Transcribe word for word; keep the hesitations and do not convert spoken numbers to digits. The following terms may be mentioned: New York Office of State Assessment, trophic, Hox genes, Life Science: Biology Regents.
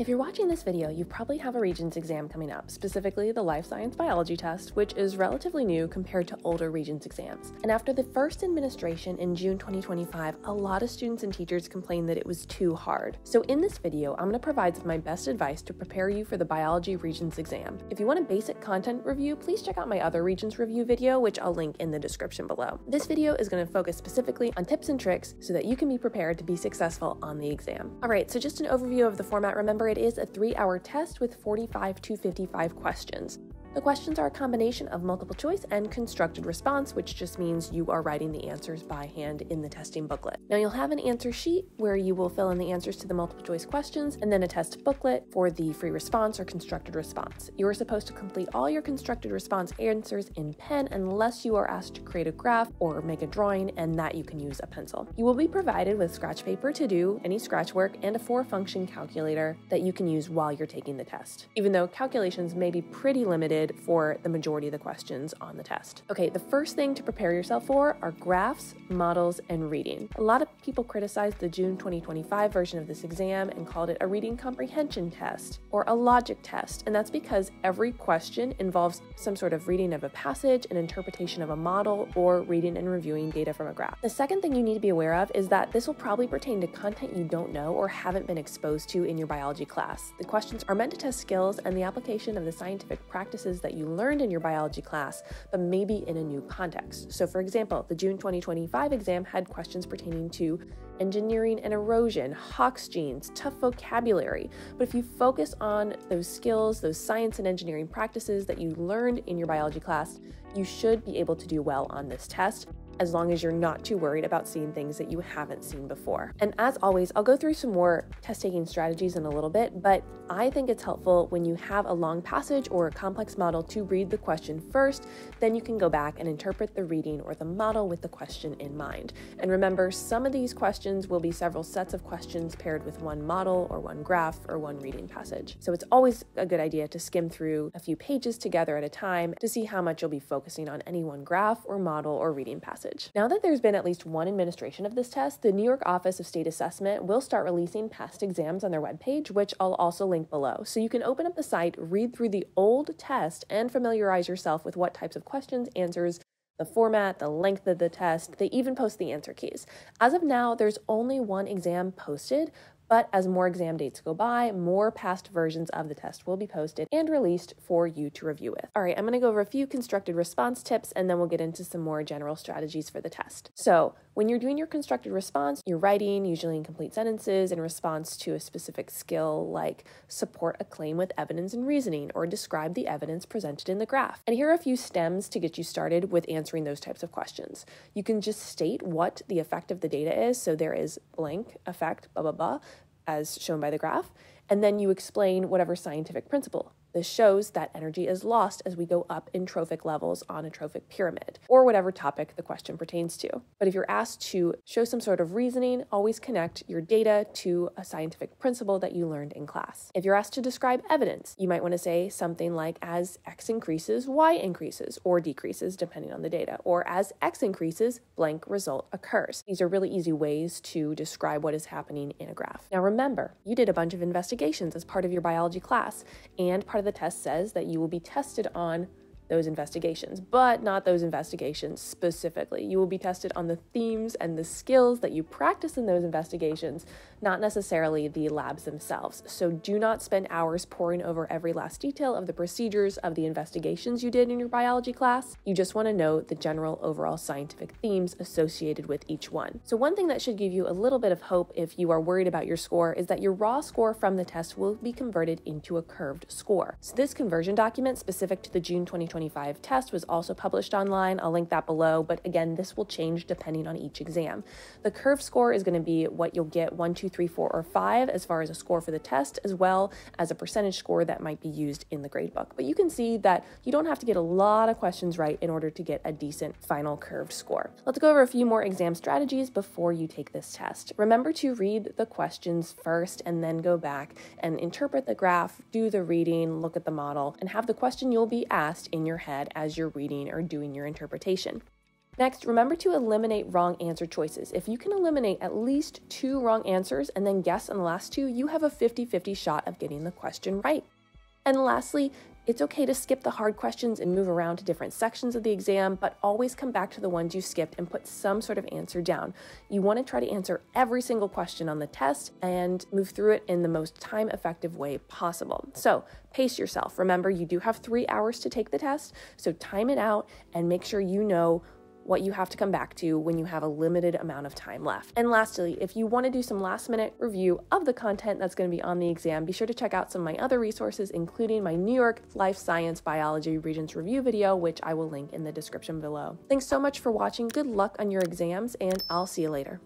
If you're watching this video, you probably have a Regents exam coming up, specifically the Life Science Biology test, which is relatively new compared to older Regents exams. And after the first administration in June twenty twenty-five, a lot of students and teachers complained that it was too hard. So in this video, I'm going to provide some of my best advice to prepare you for the Biology Regents exam. If you want a basic content review, please check out my other Regents review video, which I'll link in the description below. This video is going to focus specifically on tips and tricks so that you can be prepared to be successful on the exam. All right, so just an overview of the format. Remember, it is a three-hour test with forty-five to fifty-five questions. The questions are a combination of multiple choice and constructed response, which just means you are writing the answers by hand in the testing booklet. Now you'll have an answer sheet where you will fill in the answers to the multiple choice questions and then a test booklet for the free response or constructed response. You are supposed to complete all your constructed response answers in pen unless you are asked to create a graph or make a drawing, and that you can use a pencil. You will be provided with scratch paper to do any scratch work and a four-function calculator that you can use while you're taking the test, even though calculations may be pretty limited for the majority of the questions on the test. Okay, the first thing to prepare yourself for are graphs, models, and reading. A lot of people criticized the June twenty twenty-five version of this exam and called it a reading comprehension test or a logic test, and that's because every question involves some sort of reading of a passage, an interpretation of a model, or reading and reviewing data from a graph. The second thing you need to be aware of is that this will probably pertain to content you don't know or haven't been exposed to in your biology class. The questions are meant to test skills and the application of the scientific practices that you learned in your biology class, but maybe in a new context. So for example, the June twenty twenty-five exam had questions pertaining to engineering and erosion, Hox genes, tough vocabulary. But if you focus on those skills, those science and engineering practices that you learned in your biology class, you should be able to do well on this test, as long as you're not too worried about seeing things that you haven't seen before. And as always, I'll go through some more test-taking strategies in a little bit, but I think it's helpful when you have a long passage or a complex model to read the question first, then you can go back and interpret the reading or the model with the question in mind. And remember, some of these questions will be several sets of questions paired with one model or one graph or one reading passage. So it's always a good idea to skim through a few pages together at a time to see how much you'll be focusing on any one graph or model or reading passage. Now that there's been at least one administration of this test, the New York Office of State Assessment will start releasing past exams on their webpage, which I'll also link below. So you can open up the site, read through the old test, and familiarize yourself with what types of questions, answers, the format, the length of the test. They even post the answer keys. As of now, there's only one exam posted, but as more exam dates go by, more past versions of the test will be posted and released for you to review with. All right, I'm gonna go over a few constructed response tips and then we'll get into some more general strategies for the test. So when you're doing your constructed response, you're writing usually in complete sentences in response to a specific skill, like support a claim with evidence and reasoning or describe the evidence presented in the graph. And here are a few stems to get you started with answering those types of questions. You can just state what the effect of the data is. So there is blank effect, blah, blah, blah, as shown by the graph, and then you explain whatever scientific principle. This shows that energy is lost as we go up in trophic levels on a trophic pyramid, or whatever topic the question pertains to. But if you're asked to show some sort of reasoning, always connect your data to a scientific principle that you learned in class. If you're asked to describe evidence, you might want to say something like, as X increases, Y increases, or decreases, depending on the data, or as X increases, blank result occurs. These are really easy ways to describe what is happening in a graph. Now remember, you did a bunch of investigations as part of your biology class, and part of the test says that you will be tested on those investigations, but not those investigations specifically. You will be tested on the themes and the skills that you practice in those investigations, not necessarily the labs themselves. So do not spend hours poring over every last detail of the procedures of the investigations you did in your biology class. You just want to know the general overall scientific themes associated with each one. So one thing that should give you a little bit of hope if you are worried about your score is that your raw score from the test will be converted into a curved score. So this conversion document specific to the June twenty twenty-five test was also published online. I'll link that below, but again, this will change depending on each exam. The curve score is going to be what you'll get one, two, three, four, or five as far as a score for the test, as well as a percentage score that might be used in the gradebook. But you can see that you don't have to get a lot of questions right in order to get a decent final curved score. Let's go over a few more exam strategies before you take this test. Remember to read the questions first and then go back and interpret the graph, do the reading, look at the model, and have the question you'll be asked in your head as you're reading or doing your interpretation. Next, remember to eliminate wrong answer choices. If you can eliminate at least two wrong answers and then guess on the last two, you have a fifty fifty shot of getting the question right. And lastly, it's okay to skip the hard questions and move around to different sections of the exam, but always come back to the ones you skipped and put some sort of answer down. You want to try to answer every single question on the test and move through it in the most time-effective way possible. So pace yourself. Remember, you do have three hours to take the test, so time it out and make sure you know what you have to come back to when you have a limited amount of time left. And lastly, if you want to do some last minute review of the content that's going to be on the exam, be sure to check out some of my other resources, including my New York Life Science Biology Regents review video, which I will link in the description below. Thanks so much for watching. Good luck on your exams, and I'll see you later.